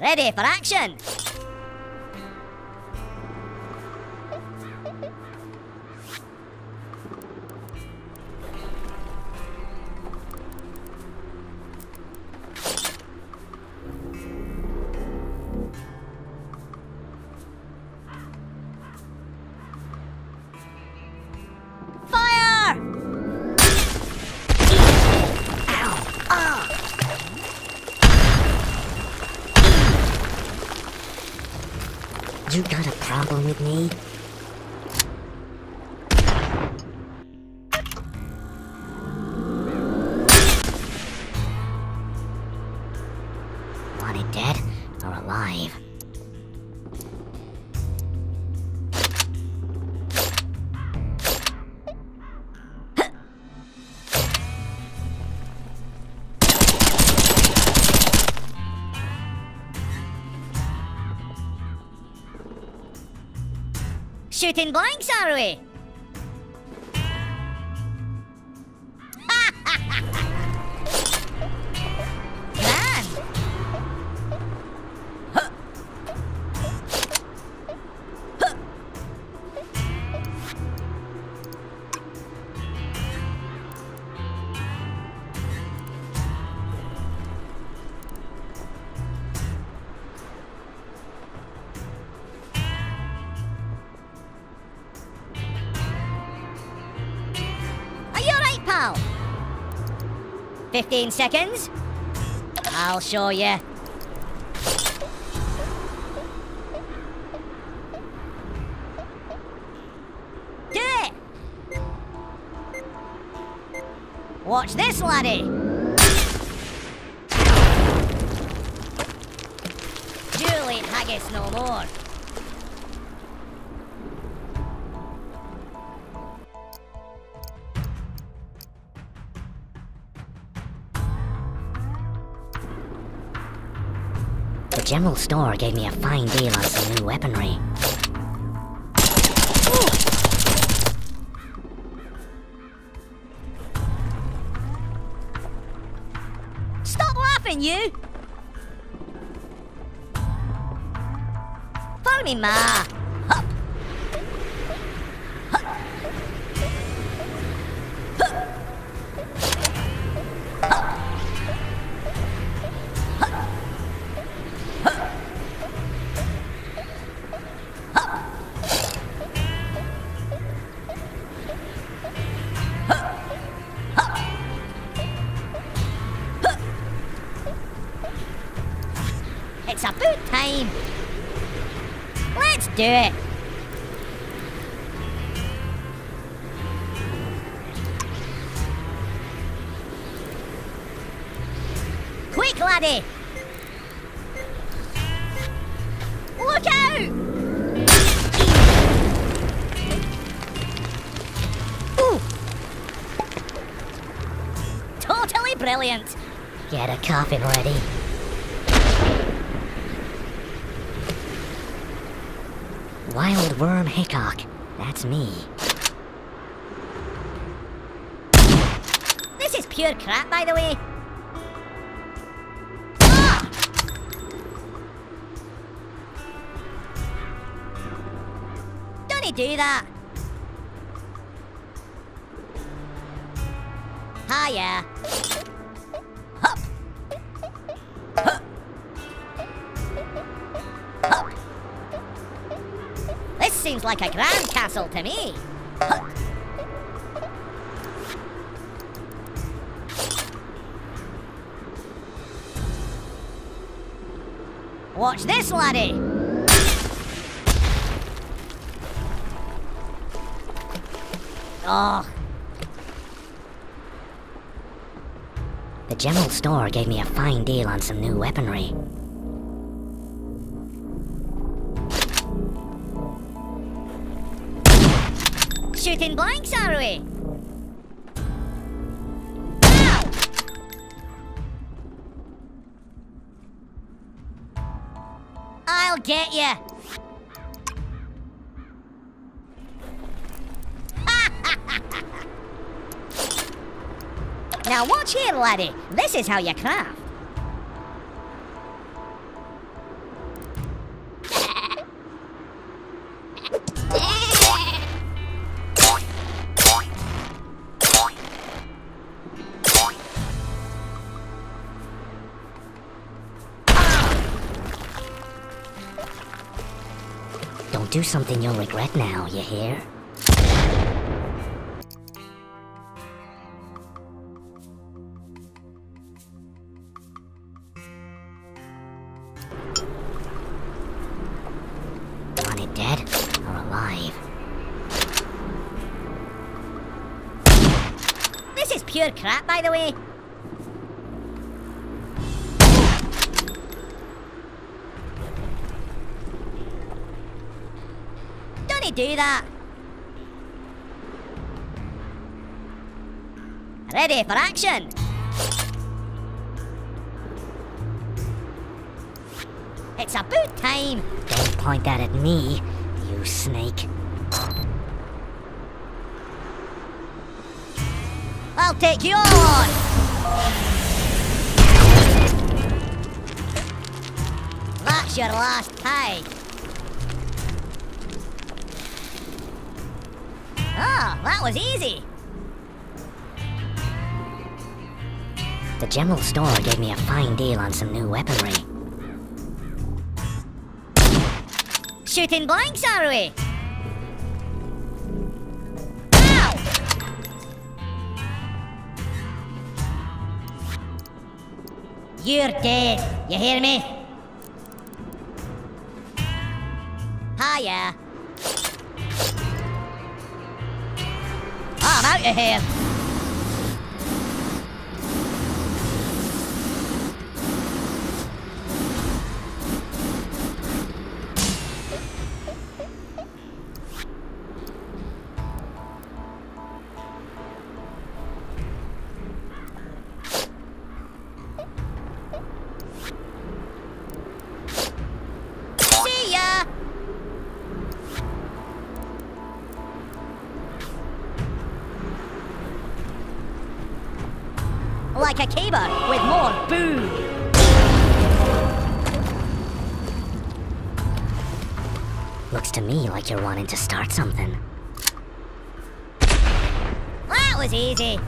Ready for action! You got a problem with me? Want it dead or alive? Shooting blanks, are we? Man! Huh. Huh. Pal. 15 seconds. I'll show you. Do it! Watch this, laddie! Jewel ain't haggis no more. The general store gave me a fine deal on some new weaponry. Ooh. Stop laughing, you! Follow me, ma! Hup. Hup. Hup. Hup. It's about time! Let's do it! Quick, laddie! Look out! Ooh! Totally brilliant! Get a coffin ready. Wild Worm Hickok, that's me. This is pure crap, by the way. Ah! Don't he do that? Hiya. Hup. Hup. Seems like a grand castle to me. Huh. Watch this, laddie. Oh. The general store gave me a fine deal on some new weaponry. Shooting blanks, are we? Ow! I'll get you. Now watch here, laddie. This is how you craft. Don't do something you'll regret now, you hear? Want it dead or alive? This is pure crap, by the way. Do that. Ready for action. It's about time. Don't point that at me, you snake. I'll take you on. That's your last tag. Ah, that was easy! The general store gave me a fine deal on some new weaponry. Shooting blanks, are we? Ow! You're dead, you hear me? Hiya! I'm out of here! See ya! Like a caber with more food. Looks to me like you're wanting to start something. That was easy.